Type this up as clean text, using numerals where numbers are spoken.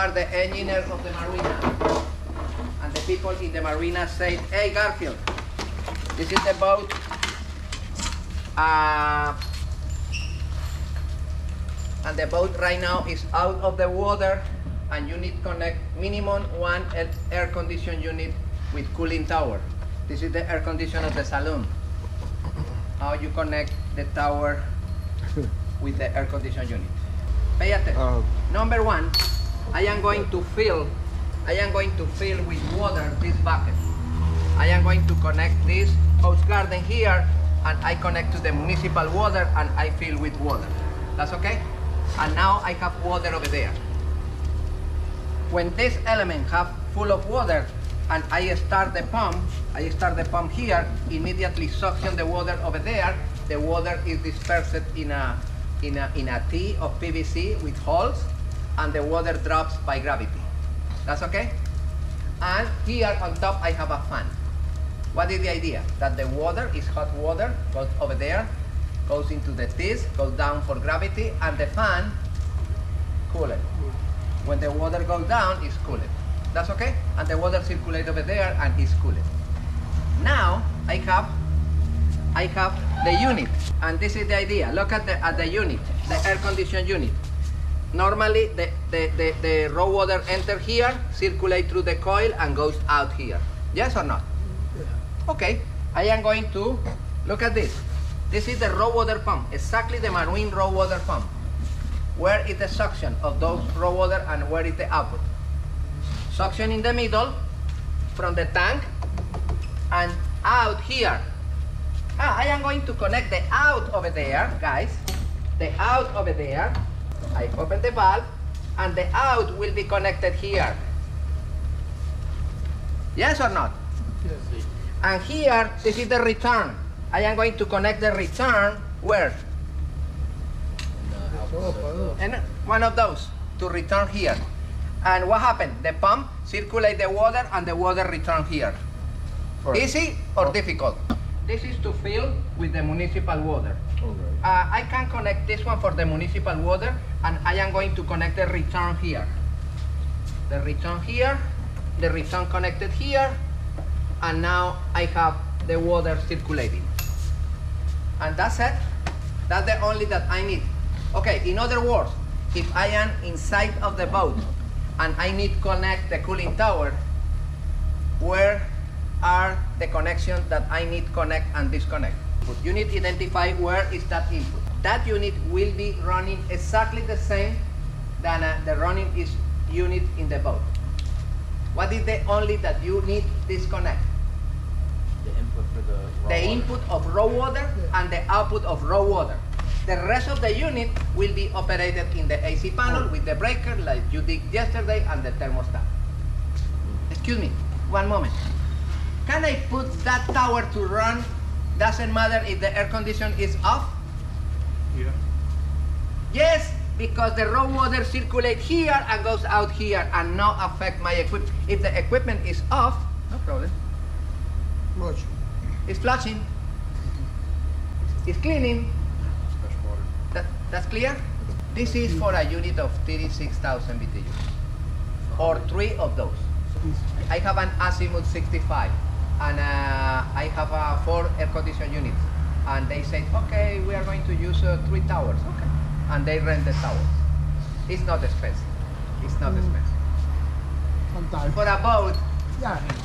are the engineers of the marina. And the people in the marina said, hey, Garfield, this is the boat. And the boat right now is out of the water, and you need to connect minimum one air condition unit with cooling tower. This is the air condition of the saloon. How you connect the tower with the air condition unit. Pay attention. Number one, I am going to fill with water this bucket. I am going to connect this house garden here, and I connect to the municipal water, and I fill with water. That's okay? And now I have water over there. When this element have full of water, and I start the pump here, immediately suction the water over there. The water is dispersed in a T of PVC with holes, and the water drops by gravity. That's okay? And here on top I have a fan. What is the idea? That the water is hot water, goes over there, goes into the T's, goes down for gravity, and the fan cools it. When the water goes down, it's cooled. That's okay? And the water circulates over there and it's cooled. Now I have the unit, and this is the idea. Look at the unit, the air conditioned unit. Normally the raw water enters here, circulates through the coil and goes out here. Yes or not? Okay. I am going to look at this. This is the raw water pump, exactly the marine raw water pump. Where is the suction of those raw water and where is the output? Suction in the middle from the tank and out here. I am going to connect the out over there, guys. The out over there. I open the valve and the out will be connected here. Yes or not? Yes. And here, this is the return. I am going to connect the return where? And one of those to return here. And what happened? The pump circulates the water and the water returns here. Easy or difficult? This is to fill with the municipal water. I can connect this one for the municipal water, and I am going to connect the return here. The return here, the return connected here, and now I have the water circulating. And that's it. That's the only that I need. Okay, in other words, if I am inside of the boat and I need to connect the cooling tower, where are the connections that I need to connect and disconnect? You need to identify where is that input. That unit will be running exactly the same than the running is unit in the boat. What is the only that you need to disconnect? The input for the raw water. The input of raw water and the output of raw water. The rest of the unit will be operated in the AC panel with the breaker like you did yesterday and the thermostat. Excuse me, one moment. Can I put that tower to run? Doesn't matter if the air condition is off? Yeah. Yes, because the raw water circulates here and goes out here and not affect my equipment. If the equipment is off, no problem. Flushing. It's flushing. It's cleaning. That's clear? This is for a unit of 36,000 BTUs, or three of those. I have an Azimut 65, and I have 4 air conditioned units. And they said, okay, we are going to use 3 towers. Okay. And they rent the towers. It's not expensive. It's not expensive. Sometimes. For a boat, yeah.